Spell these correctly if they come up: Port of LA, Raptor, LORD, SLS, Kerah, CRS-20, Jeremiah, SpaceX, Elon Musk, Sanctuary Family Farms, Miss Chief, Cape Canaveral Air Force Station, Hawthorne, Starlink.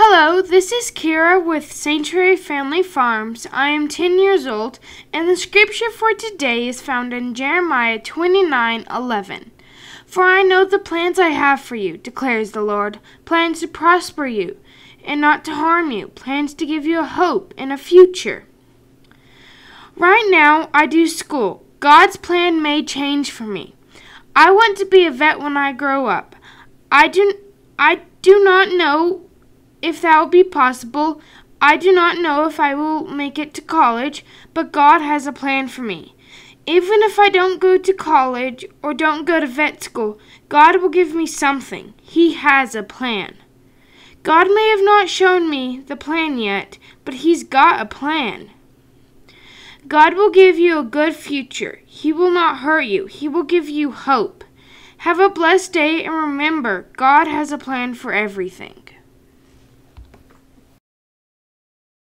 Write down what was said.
Hello, this is Kerah with Sanctuary Family Farms. I am 10 years old, and the scripture for today is found in Jeremiah 29:11. For I know the plans I have for you, declares the Lord, plans to prosper you and not to harm you, plans to give you a hope and a future. Right now, I do school. God's plan may change for me. I want to be a vet when I grow up. I do not know if that will be possible. I do not know if I will make it to college, but God has a plan for me. Even if I don't go to college or don't go to vet school, God will give me something. He has a plan. God may have not shown me the plan yet, but He's got a plan. God will give you a good future. He will not hurt you. He will give you hope. Have a blessed day, and remember, God has a plan for everything.